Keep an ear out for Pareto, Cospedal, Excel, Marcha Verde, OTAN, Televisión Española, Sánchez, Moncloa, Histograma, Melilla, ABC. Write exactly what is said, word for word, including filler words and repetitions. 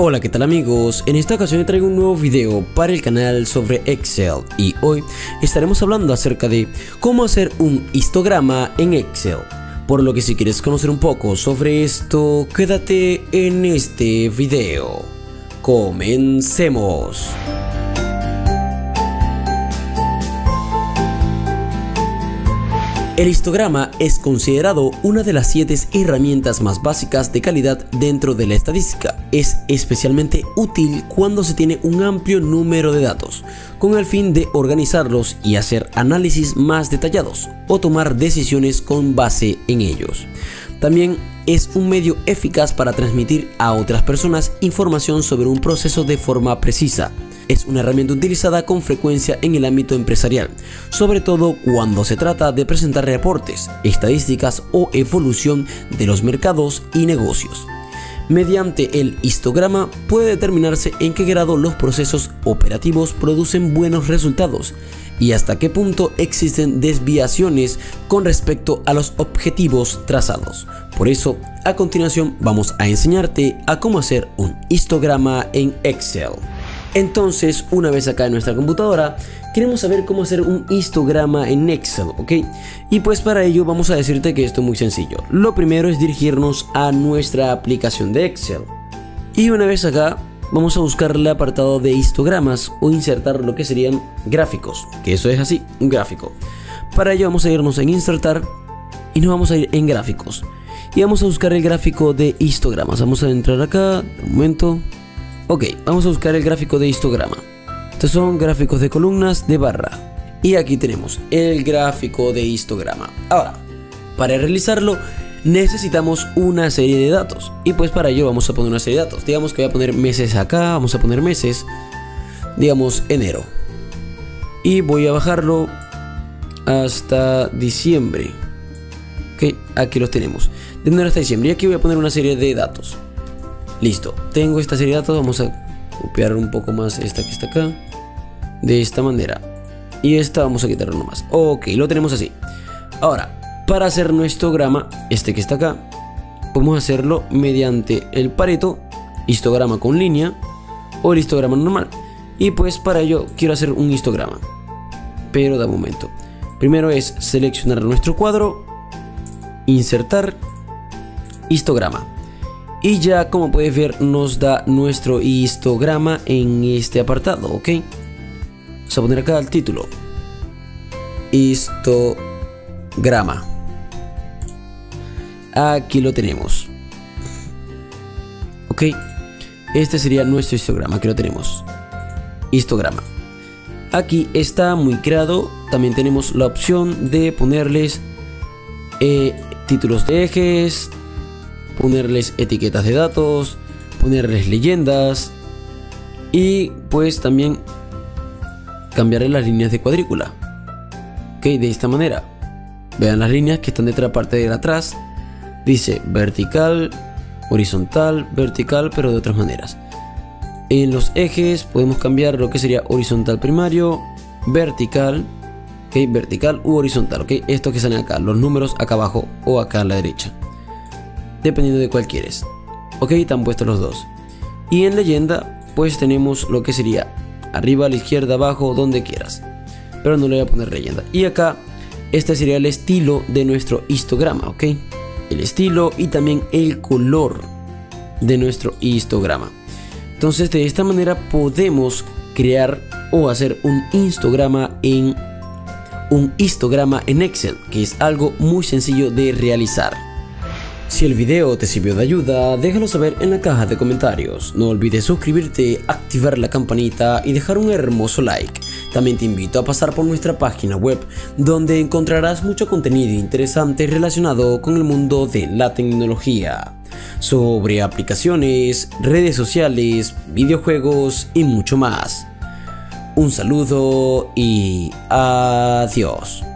Hola, ¿qué tal amigos? En esta ocasión traigo un nuevo video para el canal sobre Excel y hoy estaremos hablando acerca de cómo hacer un histograma en Excel. Por lo que si quieres conocer un poco sobre esto, quédate en este video. ¡Comencemos! El histograma es considerado una de las siete herramientas más básicas de calidad dentro de la estadística. Es especialmente útil cuando se tiene un amplio número de datos, con el fin de organizarlos y hacer análisis más detallados o tomar decisiones con base en ellos. También es un medio eficaz para transmitir a otras personas información sobre un proceso de forma precisa. Es una herramienta utilizada con frecuencia en el ámbito empresarial, sobre todo cuando se trata de presentar reportes, estadísticas o evolución de los mercados y negocios. Mediante el histograma puede determinarse en qué grado los procesos operativos producen buenos resultados y hasta qué punto existen desviaciones con respecto a los objetivos trazados. Por eso, a continuación vamos a enseñarte a cómo hacer un histograma en Excel. Entonces, una vez acá en nuestra computadora, queremos saber cómo hacer un histograma en Excel, ¿ok? Y pues para ello vamos a decirte que esto es muy sencillo. Lo primero es dirigirnos a nuestra aplicación de Excel. Y una vez acá, vamos a buscar el apartado de histogramas o insertar lo que serían gráficos, que eso es así, un gráfico. Para ello vamos a irnos en insertar y nos vamos a ir en gráficos. Y vamos a buscar el gráfico de histogramas. Vamos a entrar acá, un momento. Ok, vamos a buscar el gráfico de histograma. Estos son gráficos de columnas de barra. Y aquí tenemos el gráfico de histograma. Ahora, para realizarlo necesitamos una serie de datos. Y pues para ello vamos a poner una serie de datos. Digamos que voy a poner meses acá, vamos a poner meses. Digamos enero. Y voy a bajarlo hasta diciembre. Ok, aquí los tenemos. De enero hasta diciembre. Y aquí voy a poner una serie de datos. Listo, tengo esta serie de datos, vamos a copiar un poco más esta que está acá, de esta manera. Y esta vamos a quitarlo nomás, ok, lo tenemos así. Ahora, para hacer nuestro histograma, este que está acá, podemos hacerlo mediante el Pareto, histograma con línea o el histograma normal. Y pues para ello quiero hacer un histograma, pero da un momento. Primero es seleccionar nuestro cuadro, insertar, histograma. Y ya como puedes ver nos da nuestro histograma en este apartado, ¿ok? Vamos a poner acá el título. Histograma. Aquí lo tenemos. ¿Ok? Este sería nuestro histograma, aquí lo tenemos. Histograma. Aquí está muy creado. También tenemos la opción de ponerles eh, títulos de ejes, ponerles etiquetas de datos, ponerles leyendas y pues también cambiarle las líneas de cuadrícula. Ok, de esta manera. Vean las líneas que están detrás, parte de atrás. Dice vertical, horizontal, vertical, pero de otras maneras. En los ejes podemos cambiar lo que sería horizontal primario, vertical, okay, vertical u horizontal. Ok, estos que salen acá, los números acá abajo o acá a la derecha, dependiendo de cuál quieres. Ok, están puestos los dos. Y en leyenda pues tenemos lo que sería arriba, a la izquierda, abajo, donde quieras, pero no le voy a poner leyenda. Y acá este sería el estilo de nuestro histograma, ok, el estilo y también el color de nuestro histograma. Entonces de esta manera podemos crear o hacer un histograma en un histograma en Excel, que es algo muy sencillo de realizar. Si el video te sirvió de ayuda, déjalo saber en la caja de comentarios. No olvides suscribirte, activar la campanita y dejar un hermoso like. También te invito a pasar por nuestra página web, donde encontrarás mucho contenido interesante relacionado con el mundo de la tecnología, sobre aplicaciones, redes sociales, videojuegos y mucho más. Un saludo y adiós.